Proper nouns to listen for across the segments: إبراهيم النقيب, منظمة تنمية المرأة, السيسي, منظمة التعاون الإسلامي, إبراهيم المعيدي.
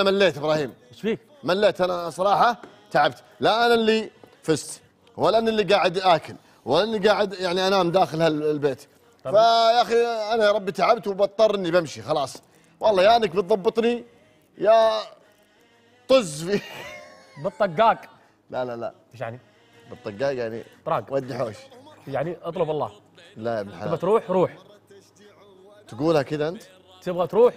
أنا مليت إبراهيم. إيش فيك؟ مليت أنا صراحة، تعبت. لا أنا اللي فزت ولا أنا اللي قاعد آكل ولا أنا قاعد يعني أنام داخل هالبيت. فيا أخي أنا يا ربي تعبت وبضطر إني بمشي خلاص. والله يا إنك بتضبطني يا طز في بالطقاق. لا لا لا. إيش يعني؟ بالطقاق يعني طراق ودي حوش. يعني اطلب الله. لا يا ابن الحلال. تبغى تروح روح. تقولها كذا أنت؟ تبغى تروح؟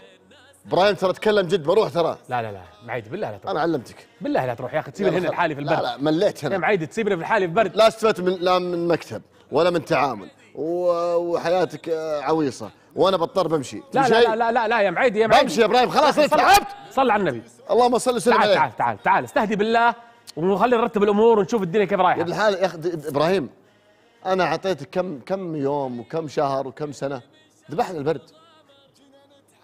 إبراهيم ترى اتكلم جد، بروح ترى. لا لا لا معيدي بالله لا تروح. انا علمتك. بالله لا تروح يا اخي، تسيبنا هنا لحالي في البرد. لا لا مليت انا. يا معيدي تسيبنا في الحالي في برد. لا استفدت من لا من مكتب ولا من تعامل وحياتك عويصه وانا بضطر بمشي. لا لا, لا لا لا لا يا معيدي يا معيدي. بمشي يا إبراهيم خلاص انت تعبت. صل على النبي. اللهم صل وسلم عليه. تعال تعال تعال استهدي بالله ونخلي نرتب الامور ونشوف الدنيا كيف رايحه. يا ابن الحلال يا اخي إبراهيم انا اعطيتك كم يوم وكم شهر وكم سنه، ذبحنا البرد.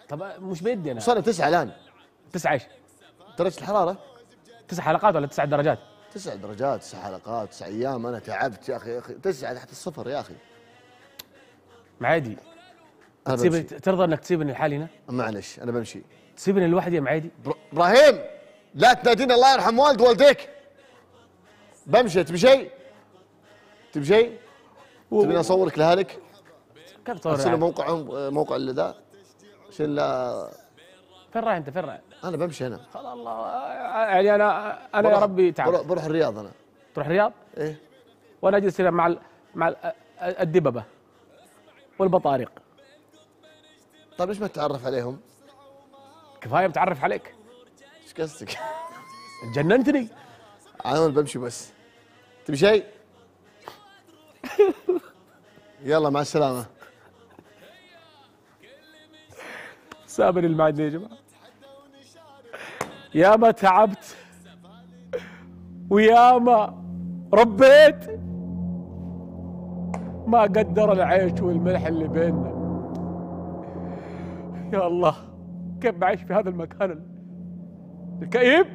طب مش بيدي انا. وصلنا 9 الان. 9 ايش؟ درجة الحرارة؟ 9 حلقات ولا 9 درجات؟ 9 درجات، 9 حلقات، 9 ايام، انا تعبت يا اخي 9 تحت الصفر يا اخي. معادي ترضى انك تسيبني لحالي هنا؟ معلش انا بمشي. تسيبني لوحدي يا معادي؟ ابراهيم لا تناديني، الله يرحم والد والديك. بمشي. تبي شيء؟ تبيني اصورك لاهلك؟ كيف تصور؟ ارسل موقعهم، موقع اللي ذا عشان لا. فين رايح انت؟ فين رايح؟ انا بمشي هنا خلاص. الله يعني انا يا ربي تعبت. بروح الرياض انا. تروح الرياض؟ ايه. وانا اجلس هنا مع الدببه والبطاريق. طيب ليش ما تتعرف عليهم؟ كفايه متعرف عليك. ايش قصدك؟ جننتني. انا بمشي بس. تبي شيء؟ يلا مع السلامه. سابر المعدني يا جماعة، يا ما تعبت ويا ما ربيت، ما قدر العيش والملح اللي بيننا. يا الله كيف بعيش في هذا المكان الكئيب.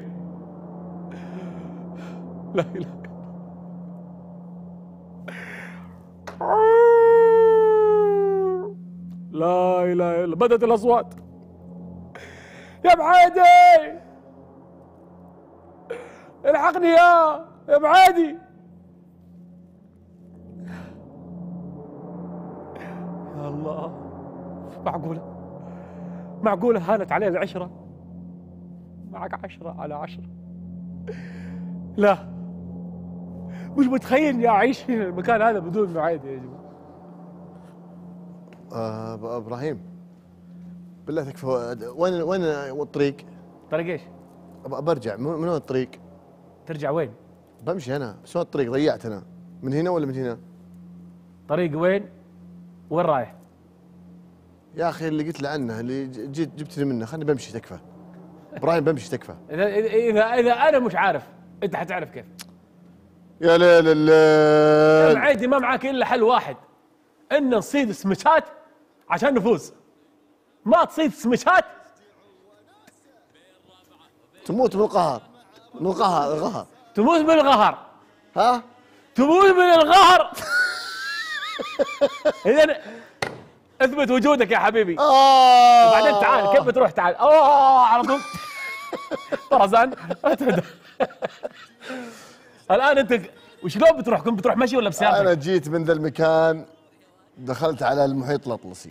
لا إله لا إله إلا. بدت الأصوات يا معادي، الحقني يا معادي. يا الله، معقولة هانت علينا العشرة؟ معك 10 على 10. لا، مش متخيل إني أعيش في المكان هذا بدون معادي يا جماعة. إبراهيم بالله تكفى. وين الطريق؟ طريق ايش؟ برجع من وين الطريق؟ ترجع وين؟ بمشي انا، بس وين الطريق؟ ضيعت انا. من هنا ولا من هنا؟ طريق وين رايح؟ يا اخي اللي قلت له عنه، اللي جبتني منه، خلني بمشي تكفى. إبراهيم بمشي تكفى. اذا انا مش عارف، انت حتعرف كيف. يا ليل الليل. يا معيدي ما معاك الا حل واحد، ان نصيد سمكات عشان نفوز. ما تصيد سمكات تموت بالقهر. القهر تموت بالقهر. ها؟ تموت بالقهر. اذا اثبت وجودك يا حبيبي. بعدين تعال. كيف بتروح؟ تعال على طول. طرزان. الان انت وشلون بتروح؟ كنت بتروح مشي ولا بسيارتك؟ انا جيت من ذا المكان، دخلت على المحيط الأطلسي.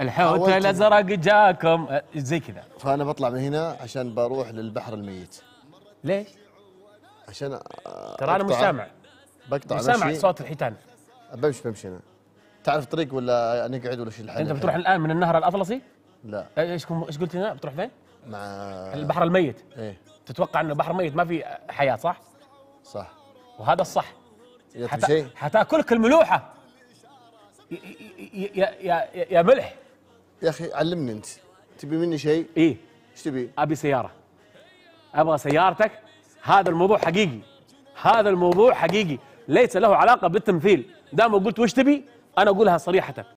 الحوت الازرق جاكم زي كذا. فانا بطلع من هنا عشان بروح للبحر الميت. ليش؟ عشان ترى انا مش سامع. بقطع مش سامع صوت الحيتان. بمشي انا. تعرف طريق ولا نقعد ولا شيء لحالي؟ انت بتروح الان من النهر الاطلسي؟ لا. ايش قلت لنا؟ بتروح فين؟ مع البحر الميت. ايه. تتوقع انه بحر ميت ما في حياه صح؟ صح. وهذا الصح. حتاكلك الملوحه. يا ملح. يا اخي علمني انت، تبي مني شيء؟ ايه. ايش تبي؟ ابي سيارة. ابغى سيارتك. هذا الموضوع حقيقي، هذا الموضوع حقيقي ليس له علاقة بالتمثيل. دام قلت وش تبي أنا أقولها صريحة،